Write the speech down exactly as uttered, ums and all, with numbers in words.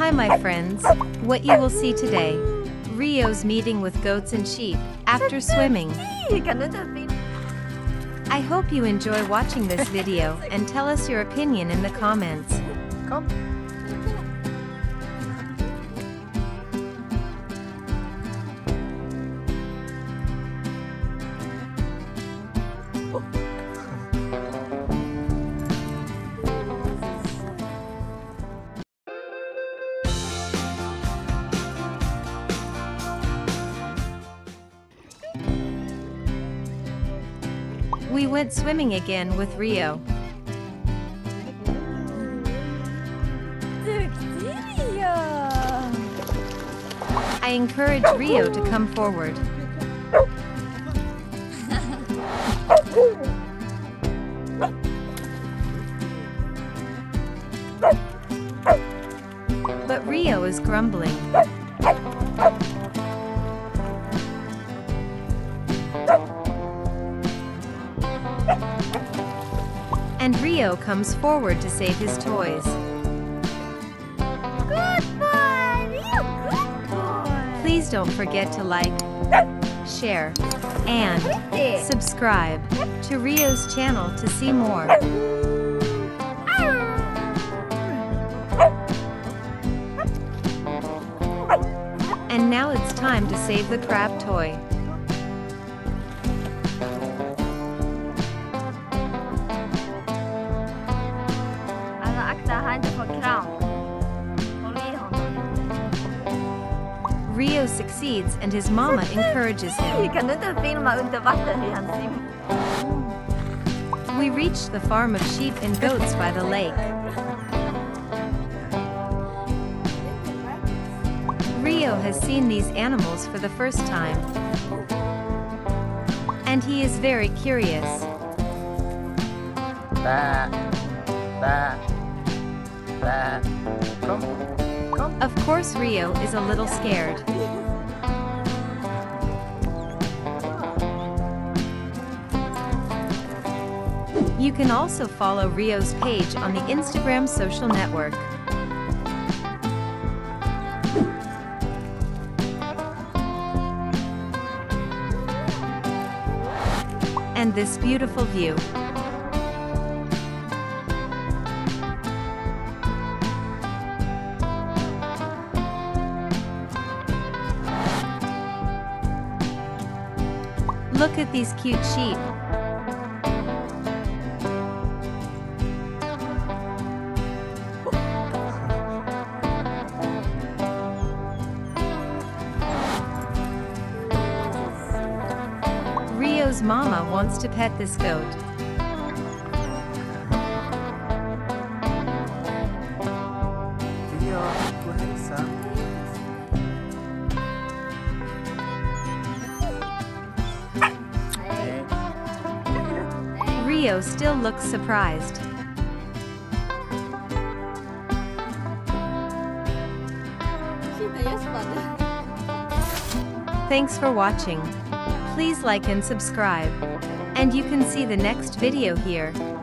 Hi my friends, what you will see today, Rio's meeting with goats and sheep after swimming. I hope you enjoy watching this video and tell us your opinion in the comments. We went swimming again with Rio. I encourage Rio to come forward. But Rio is grumbling. And Rio comes forward to save his toys. Good boy, Rio, good boy. Please don't forget to like, share, and subscribe to Rio's channel to see more. And now it's time to save the crab toy. Rio succeeds and his mama encourages him. We reached the farm of sheep and goats by the lake. Rio has seen these animals for the first time, and he is very curious. Bah. Bah. Uh, come, come. Of course, Rio is a little scared. You can also follow Rio's page on the Instagram social network. And this beautiful view. Look at these cute sheep. Rio's mama wants to pet this goat. Rio still looks surprised. Thanks for watching. Please like and subscribe. And you can see the next video here.